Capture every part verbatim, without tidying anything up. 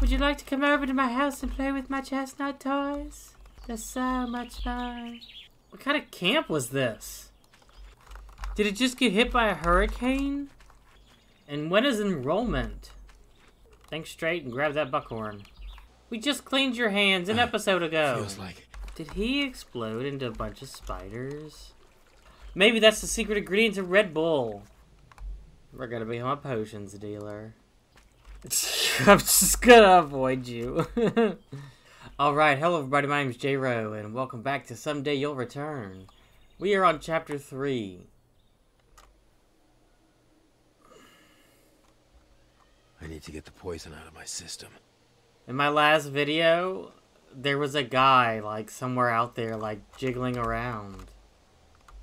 Would you like to come over to my house and play with my chestnut toys? They're so much fun. What kind of camp was this? Did it just get hit by a hurricane? And when is enrollment? Think straight and grab that buckhorn. We just cleaned your hands an uh, episode ago. Feels like it. Did he explode into a bunch of spiders? Maybe that's the secret ingredient to Red Bull. We're gonna be my potions dealer. I'm just gonna avoid you. Alright, hello everybody, my name is J. Rowe, and welcome back to Someday You'll Return. We are on chapter three. I need to get the poison out of my system. In my last video, there was a guy, like, somewhere out there, like, jiggling around.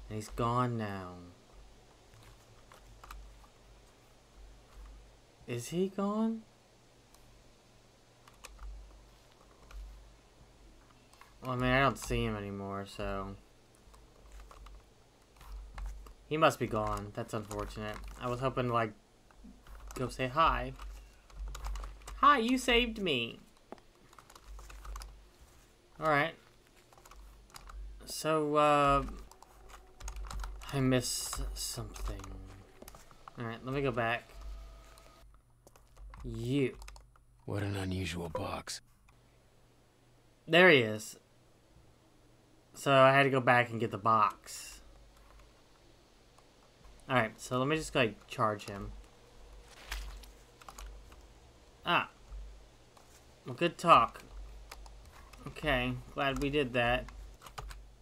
And he's gone now. Is he gone? Well, I mean, I don't see him anymore, so... He must be gone. That's unfortunate. I was hoping to, like, go say hi. Hi, you saved me. Alright. So, uh... I missed something. Alright, let me go back. You. What an unusual box. There he is. So I had to go back and get the box. Alright, so let me just, like, charge him. Ah. Well, good talk. Okay, glad we did that.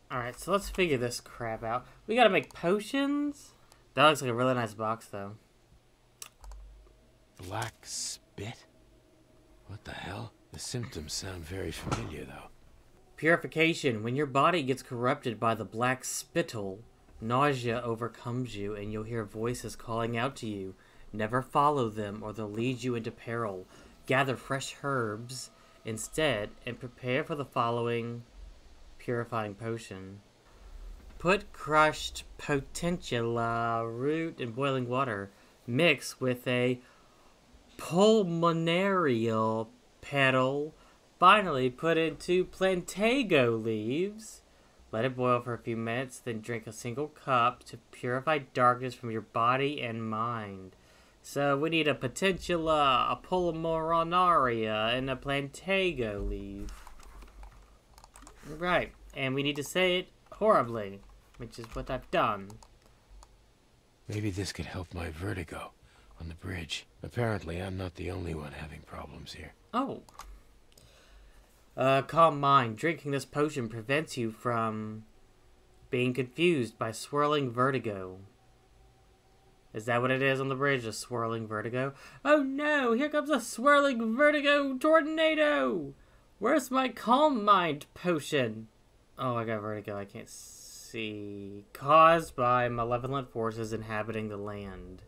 Alright, so let's figure this crap out. We gotta make potions? That looks like a really nice box, though. Black spit? What the hell? The symptoms sound very familiar, though. Purification. When your body gets corrupted by the black spittle, nausea overcomes you and you'll hear voices calling out to you. Never follow them or they'll lead you into peril. Gather fresh herbs instead and prepare for the following purifying potion. Put crushed potentilla root in boiling water. Mix with a pulmonaria petal, finally put into plantago leaves. Let it boil for a few minutes, then drink a single cup to purify darkness from your body and mind. So we need a potentilla, a pulmonaria, and a plantago leaf. Right, and we need to say it horribly, which is what I've done. Maybe this could help my vertigo on the bridge. Apparently, I'm not the only one having problems here. Oh. Uh, calm mind. Drinking this potion prevents you from being confused by swirling vertigo. Is that what it is on the bridge? A swirling vertigo? Oh no! Here comes a swirling vertigo tornado! Where's my calm mind potion? Oh, I got vertigo. I can't see. Caused by malevolent forces inhabiting the land.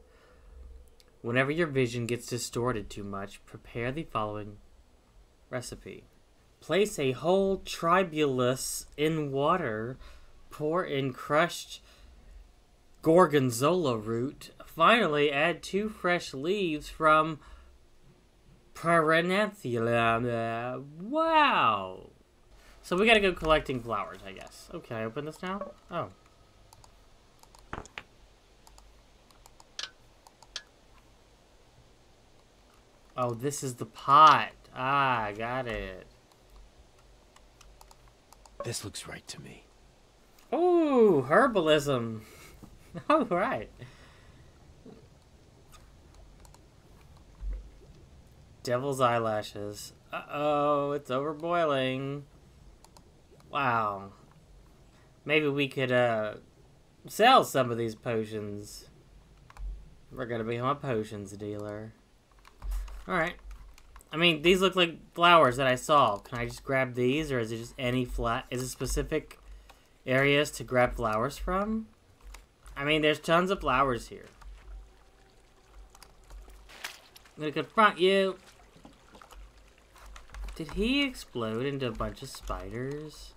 Whenever your vision gets distorted too much, prepare the following recipe. Place a whole tribulus in water, pour in crushed gorgonzola root, finally add two fresh leaves from Perinathia. Wow! So we gotta go collecting flowers, I guess. Oh, can I open this now? Oh. Oh, this is the pot. Ah, got it. This looks right to me. Ooh, herbalism. All right. Devil's eyelashes. Uh-oh, it's overboiling. Wow. Maybe we could uh sell some of these potions. We're gonna be my potions dealer. Alright. I mean, these look like flowers that I saw. Can I just grab these, or is it just any flat? Is it specific areas to grab flowers from? I mean, there's tons of flowers here. I'm gonna confront you. Did he explode into a bunch of spiders?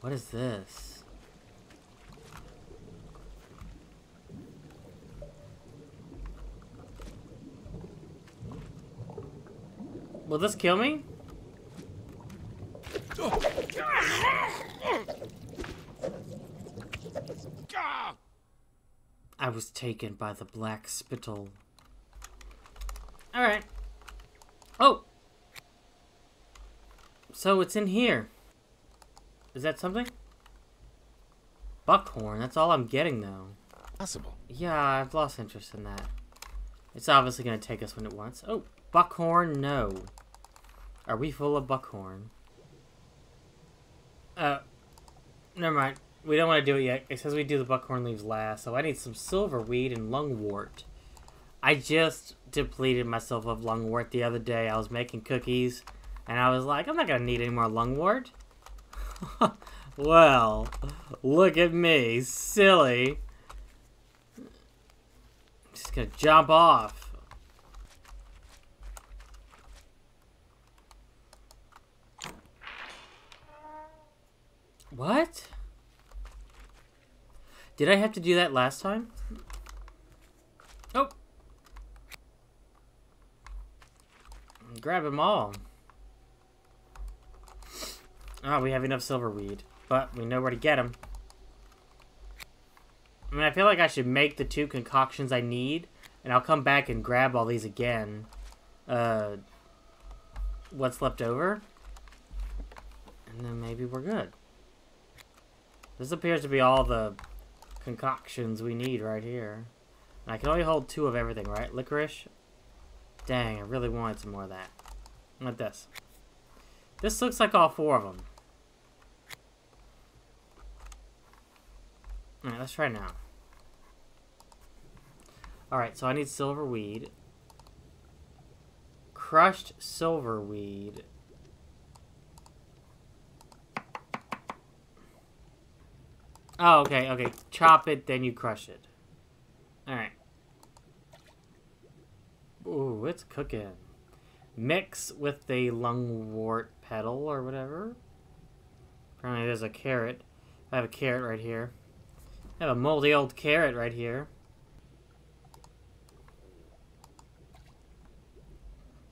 What is this? Will this kill me? I was taken by the black spittle. Alright. Oh! So it's in here. Is that something? Buckhorn, that's all I'm getting though. Possible. Yeah, I've lost interest in that. It's obviously going to take us when it wants. Oh, buckhorn, no. Are we full of buckhorn? Uh, never mind. We don't want to do it yet. It says we do the buckhorn leaves last, so I need some silverweed and lungwort. I just depleted myself of lungwort the other day. I was making cookies, and I was like, I'm not going to need any more lungwort. Well, look at me, silly. Just gonna jump off. What? Did I have to do that last time? Oh. Grab them all. Oh, we have enough silverweed, but we know where to get them. I mean, I feel like I should make the two concoctions I need, and I'll come back and grab all these again. Uh, what's left over? And then maybe we're good. This appears to be all the concoctions we need right here. And I can only hold two of everything, right? Licorice? Dang, I really wanted some more of that. Like this. This looks like all four of them. Alright, let's try now. Alright, so I need silverweed. Crushed silverweed. Oh, okay, okay. Chop it, then you crush it. Alright. Ooh, it's cooking. Mix with the lungwort petal or whatever. Apparently there's a carrot. I have a carrot right here. I have a moldy old carrot right here.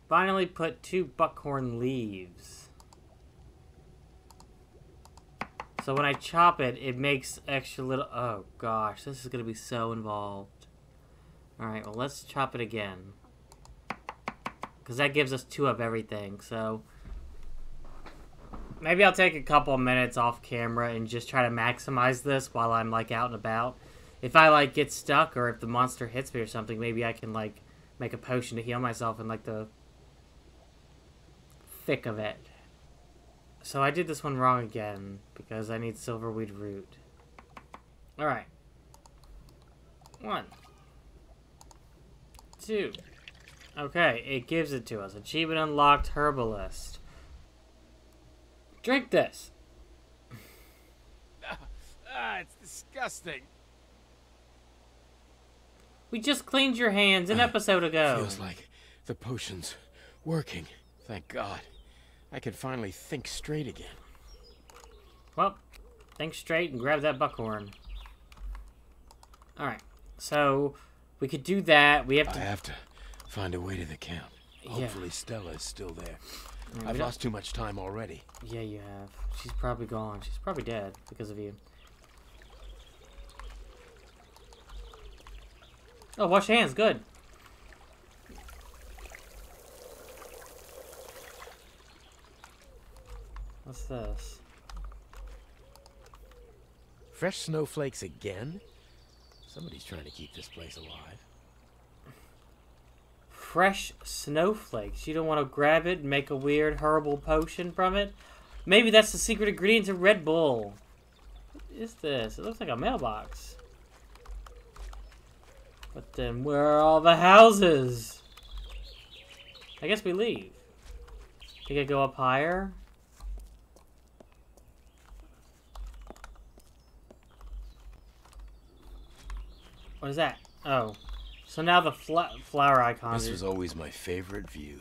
Finally put two buckhorn leaves. So when I chop it, it makes extra little... Oh gosh, this is going to be so involved. Alright, well let's chop it again. Because that gives us two of everything, so... Maybe I'll take a couple minutes off camera and just try to maximize this while I'm, like, out and about. If I, like, get stuck or if the monster hits me or something, maybe I can, like, make a potion to heal myself in, like, the thick of it. So I did this one wrong again because I need silverweed root. Alright. One. Two. Okay, it gives it to us. Achievement unlocked, herbalist. Drink this. Ah, ah, it's disgusting. We just cleaned your hands an uh, episode ago. Feels like the potion's working. Thank God. I can finally think straight again. Well, think straight and grab that buckhorn. Alright, so we could do that. We have to... I have to find a way to the camp. Hopefully yeah. Stella's still there. Right, I've lost too much time already. Yeah, you have. She's probably gone. She's probably dead because of you. Oh, wash your hands. Good. What's this? Fresh snowflakes again? Somebody's trying to keep this place alive. Fresh snowflakes. You don't want to grab it and make a weird herbal potion from it? Maybe that's the secret ingredient to Red Bull. What is this? It looks like a mailbox. But then where are all the houses? I guess we leave. Think I go up higher? What is that? Oh. So now the fl flower icon. This was always my favorite view.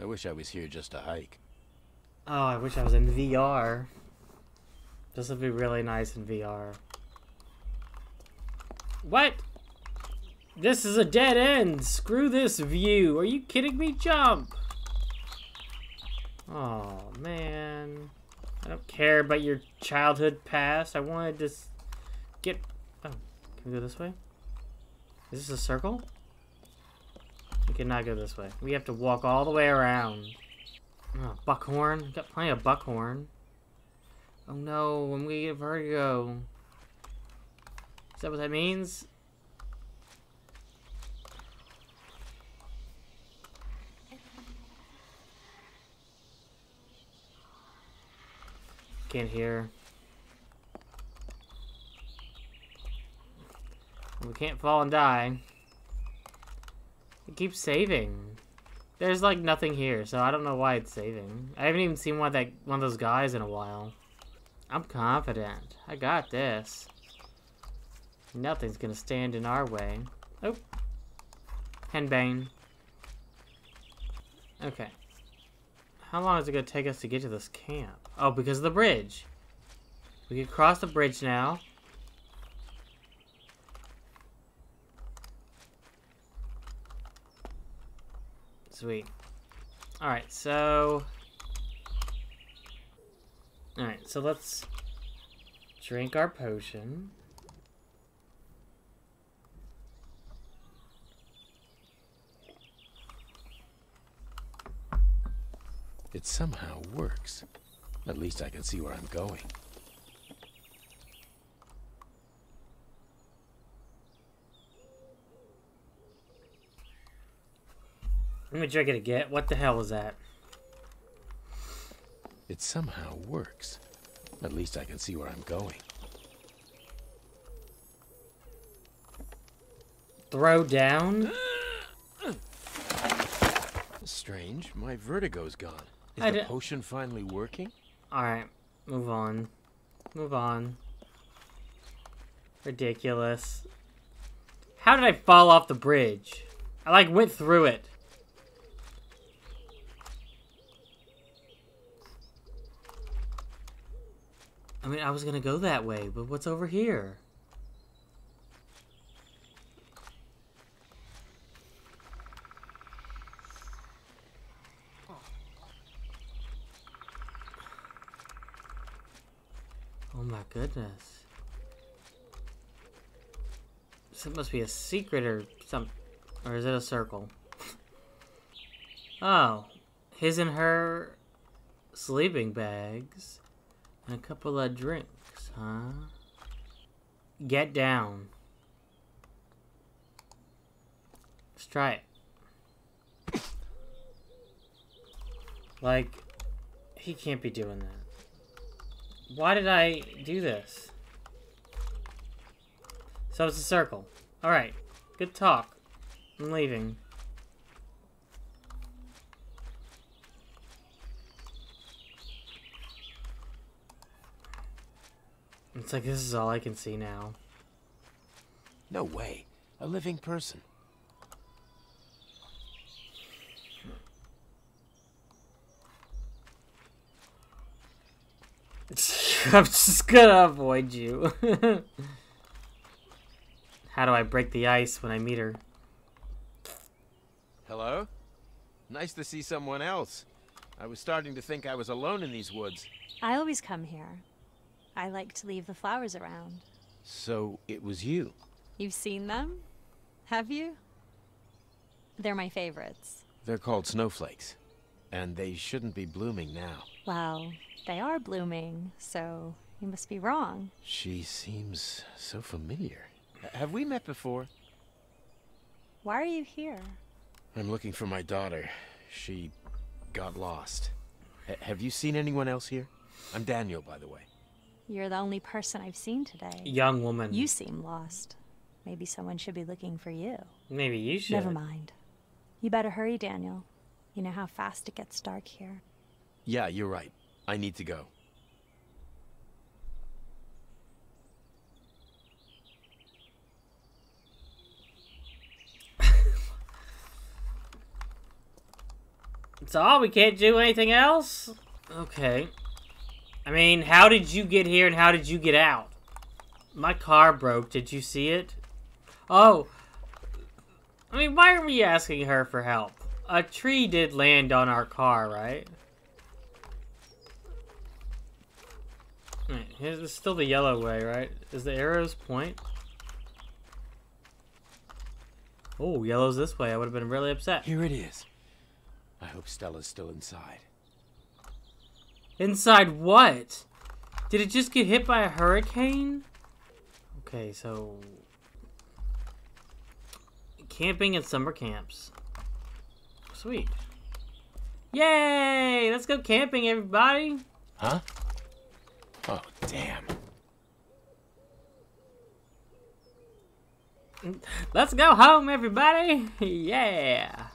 I wish I was here just to hike. Oh, I wish I was in V R. This would be really nice in V R. What? This is a dead end. Screw this view. Are you kidding me? Jump. Oh, man. I don't care about your childhood past. I wanted to get... Oh, can we go this way? Is this a circle? We cannot go this way. We have to walk all the way around. Oh, buckhorn. We've got plenty of buckhorn. Oh, no. I'm going to get vertigo. Is that what that means? Can't hear. We can't fall and die. It keeps saving. There's like nothing here, so I don't know why it's saving. I haven't even seen one of that one of those guys in a while. I'm confident. I got this. Nothing's gonna stand in our way. Oh, henbane. Okay. How long is it going to take us to get to this camp? Oh, because of the bridge. We can cross the bridge now. Sweet. Alright, so... Alright, so let's drink our potion. It somehow works. At least I can see where I'm going. Let me drink it again. What the hell was that? It somehow works. At least I can see where I'm going. Throw down? Strange. My vertigo's gone. Is I the potion finally working? Alright, move on. Move on. Ridiculous. How did I fall off the bridge? I, like, went through it. I mean, I was gonna go that way, but what's over here? Goodness. So it must be a secret or something. Or is it a circle? Oh. His and her sleeping bags. And a couple of drinks, huh? Get down. Let's try it. Like, he can't be doing that. Why did I do this? So it's a circle. Alright. Good talk. I'm leaving. It's like this is all I can see now. No way. A living person. I'm just gonna avoid you. How do I break the ice when I meet her? Hello? Nice to see someone else. I was starting to think I was alone in these woods. I always come here. I like to leave the flowers around. So it was you? You've seen them? Have you? They're my favorites. They're called snowflakes. And they shouldn't be blooming now. Wow. They are blooming, so you must be wrong. She seems so familiar. Have we met before? Why are you here? I'm looking for my daughter. She got lost. H- have you seen anyone else here? I'm Daniel, by the way. You're the only person I've seen today. Young woman. You seem lost. Maybe someone should be looking for you. Maybe you should. Never mind. You better hurry, Daniel. You know how fast it gets dark here. Yeah, you're right. I need to go. It's all? We can't do anything else? Okay. I mean, how did you get here and how did you get out? My car broke. Did you see it? Oh. I mean, why are we asking her for help? A tree did land on our car, right? Here's, it's still the yellow way, right? Is the arrows point? Oh, yellow's this way. I would have been really upset. Here it is. I hope Stella's still inside. Inside what? Did it just get hit by a hurricane? Okay, so... camping at summer camps. Sweet. Yay! Let's go camping, everybody! Huh? Oh, damn. Let's go home, everybody! Yeah!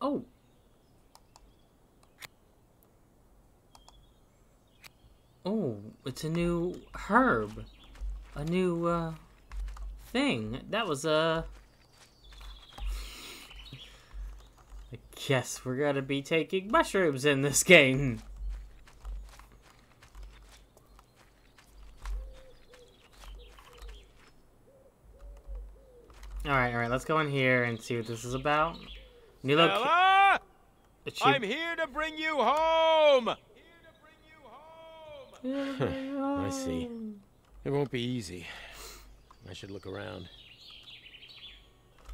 Oh! Oh, it's a new herb. A new, uh, thing. That was, uh... I guess we're gonna be taking mushrooms in this game. Alright, alright, let's go in here and see what this is about. New Stella! I'm here to bring you home! I see. It won't be easy. I should look around.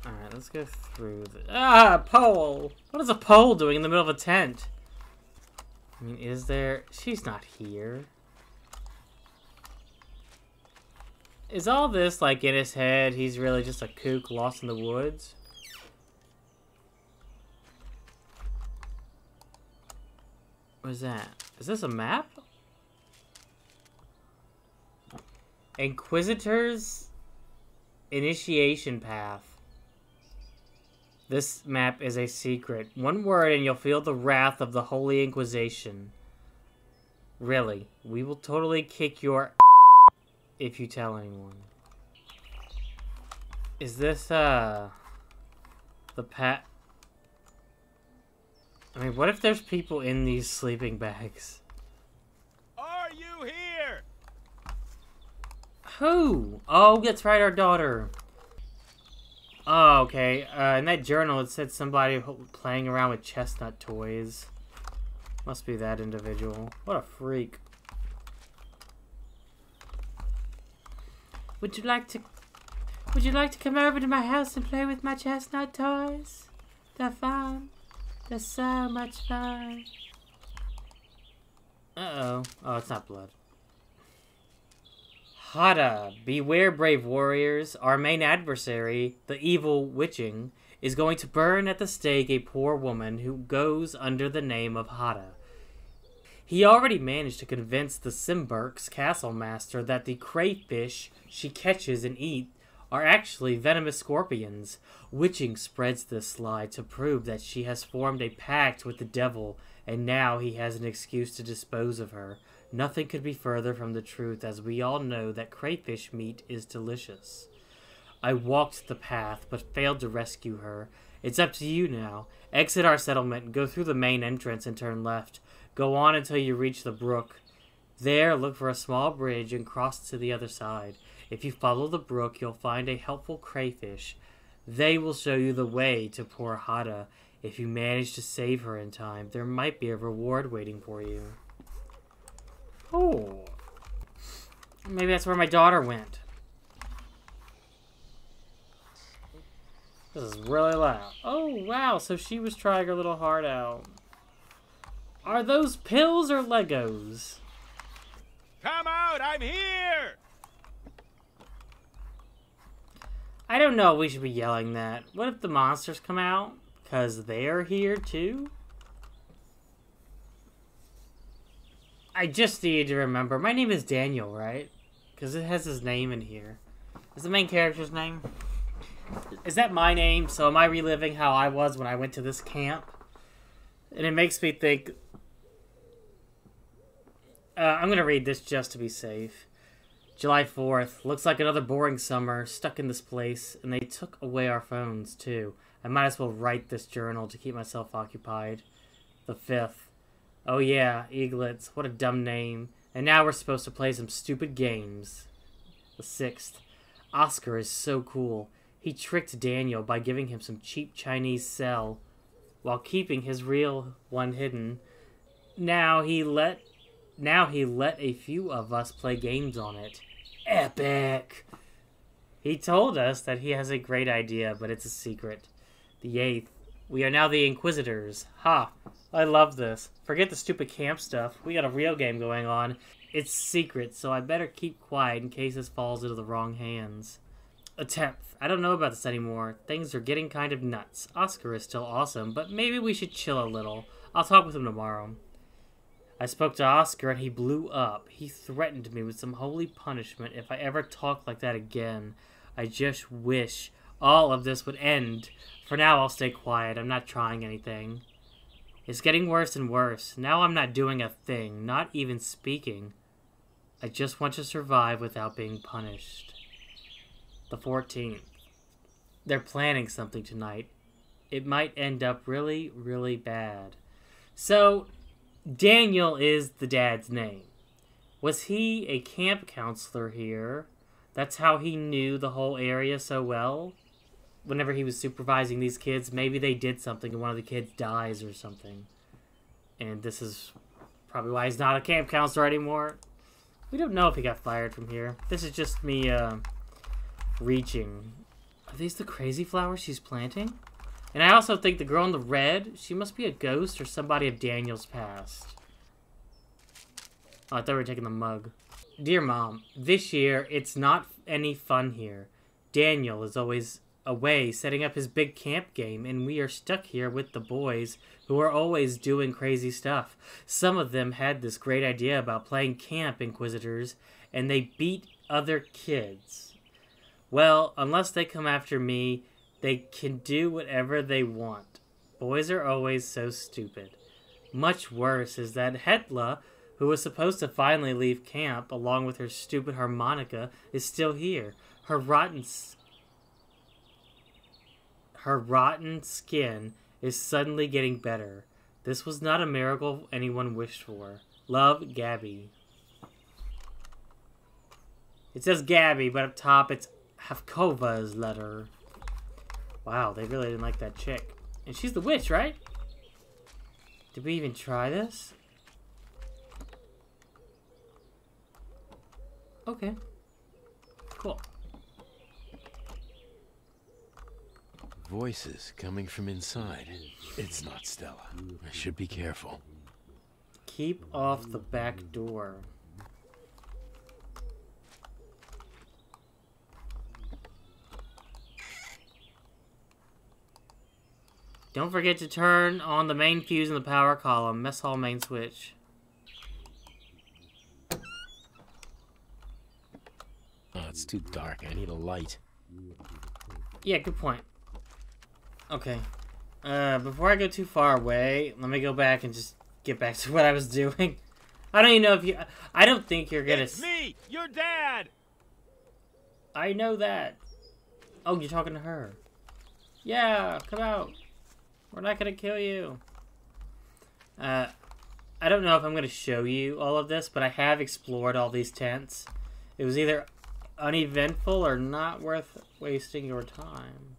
Alright, let's go through the... Ah, pole! What is a pole doing in the middle of a tent? I mean, is there... She's not here. Is all this, like, in his head? He's really just a kook lost in the woods? What is that? Is this a map? Inquisitor's Initiation Path. This map is a secret. One word and you'll feel the wrath of the Holy Inquisition. Really, we will totally kick your ass if you tell anyone. Is this, uh... the path? I mean, what if there's people in these sleeping bags? Who? Oh, that's right, our daughter. Oh, okay. Uh, in that journal, it said somebody playing around with chestnut toys. Must be that individual. What a freak. Would you like to... Would you like to come over to my house and play with my chestnut toys? They're fun. They're so much fun. Uh-oh. Oh, it's not blood. Hada, beware, brave warriors. Our main adversary, the evil Witching, is going to burn at the stake a poor woman who goes under the name of Hada. He already managed to convince the Simbirk's castle master that the crayfish she catches and eats are actually venomous scorpions. Witching spreads this lie to prove that she has formed a pact with the devil, and now he has an excuse to dispose of her. Nothing could be further from the truth, as we all know that crayfish meat is delicious. I walked the path, but failed to rescue her. It's up to you now. Exit our settlement, go through the main entrance, and turn left. Go on until you reach the brook. There, look for a small bridge and cross to the other side. If you follow the brook, you'll find a helpful crayfish. They will show you the way to Porhada. If you manage to save her in time, there might be a reward waiting for you. Oh, maybe that's where my daughter went. This is really loud. Oh, wow, so she was trying her little heart out. Are those pills or Legos? Come out, I'm here! I don't know if we should be yelling that. What if the monsters come out? Because they're here, too? I just need to remember. My name is Daniel, right? Because it has his name in here. Is the main character's name? Is that my name? So am I reliving how I was when I went to this camp? And it makes me think... Uh, I'm going to read this just to be safe. July fourth. Looks like another boring summer. Stuck in this place. And they took away our phones, too. I might as well write this journal to keep myself occupied. The fifth. Oh yeah, Eaglets. What a dumb name. And now we're supposed to play some stupid games. The sixth. Oscar is so cool. He tricked Daniel by giving him some cheap Chinese cell while keeping his real one hidden. Now he let Now he let a few of us play games on it. Epic! He told us that he has a great idea, but it's a secret. The eighth. We are now the Inquisitors. Ha! I love this. Forget the stupid camp stuff. We got a real game going on. It's secret, so I better keep quiet in case this falls into the wrong hands. A tenth. I don't know about this anymore. Things are getting kind of nuts. Oscar is still awesome, but maybe we should chill a little. I'll talk with him tomorrow. I spoke to Oscar and he blew up. He threatened me with some holy punishment if I ever talked like that again. I just wish all of this would end. For now, I'll stay quiet. I'm not trying anything. It's getting worse and worse. Now I'm not doing a thing, not even speaking. I just want to survive without being punished. The fourteenth. They're planning something tonight. It might end up really, really bad. So, Daniel is the dad's name. Was he a camp counselor here? That's how he knew the whole area so well? Whenever he was supervising these kids, maybe they did something and one of the kids dies or something. And this is probably why he's not a camp counselor anymore. We don't know if he got fired from here. This is just me, uh, reaching. Are these the crazy flowers she's planting? And I also think the girl in the red, she must be a ghost or somebody of Daniel's past. Oh, I thought we were taking the mug. Dear Mom, this year, it's not any fun here. Daniel is always away setting up his big camp game, and we are stuck here with the boys who are always doing crazy stuff. Some of them had this great idea about playing camp inquisitors, and they beat other kids. Well, unless they come after me, they can do whatever they want. Boys are always so stupid. Much worse is that Hetla, who was supposed to finally leave camp along with her stupid harmonica, is still here. Her rotten, her rotten skin is suddenly getting better. This was not a miracle anyone wished for. Love, Gabby. It says Gabby, but up top it's Havkova's letter. Wow, they really didn't like that chick. And she's the witch, right? Did we even try this? Okay. Cool. Voices coming from inside. It's not Stella. I should be careful. Keep off the back door. Don't forget to turn on the main fuse in the power column. Mess hall main switch. Oh, it's too dark. I need a light. Yeah, good point. Okay. Uh, before I go too far away, let me go back and just get back to what I was doing. I don't even know if you... I don't think you're gonna... It's me! Your dad! I know that. Oh, you're talking to her. Yeah, come out. We're not gonna kill you. Uh, I don't know if I'm gonna show you all of this, but I have explored all these tents. It was either uneventful or not worth wasting your time.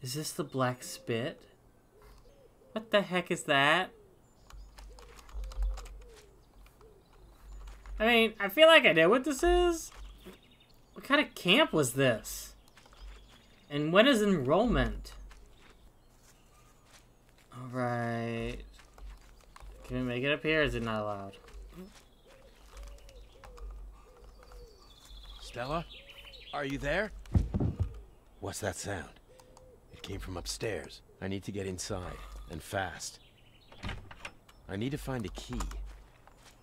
Is this the black spit? What the heck is that? I mean, I feel like I know what this is. What kind of camp was this? And when is enrollment? Alright. Can we make it up here? Or is it not allowed? Stella? Are you there? What's that sound? It came from upstairs. I need to get inside. And fast. I need to find a key.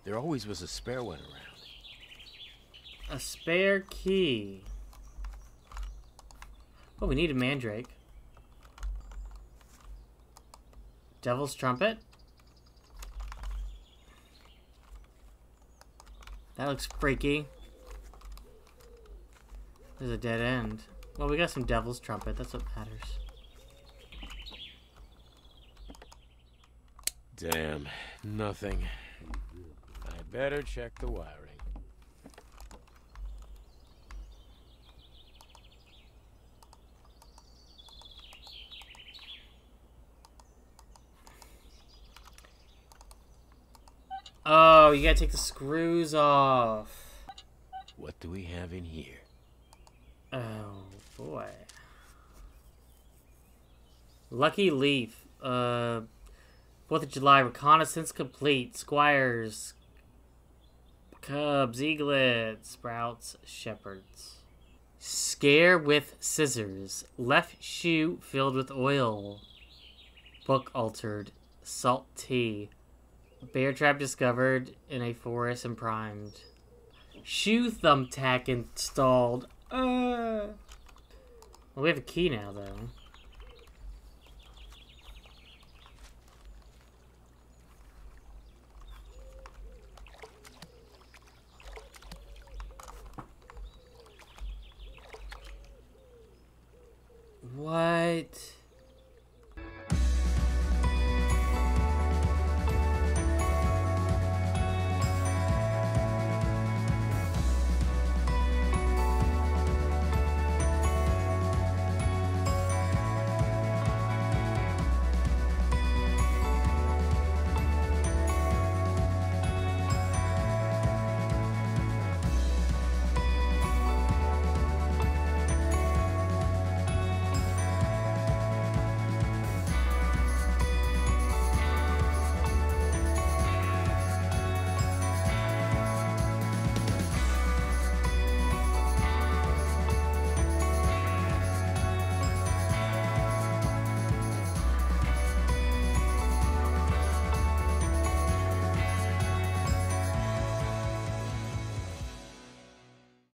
There always was a spare one around. A spare key. Oh, we need a mandrake. Devil's trumpet. That looks freaky. There's a dead end. Well, we got some devil's trumpet. That's what matters. Damn, nothing. I better check the wiring. No, you gotta take the screws off. What do we have in here? Oh, boy. Lucky leaf. Uh, fourth of July, reconnaissance complete. Squires, cubs, eaglets, sprouts, shepherds. Scare with scissors. Left shoe filled with oil. Book altered. Salt tea. Bear trap discovered in a forest and primed. Shoe thumbtack installed. Uh. Well, we have a key now, though. What?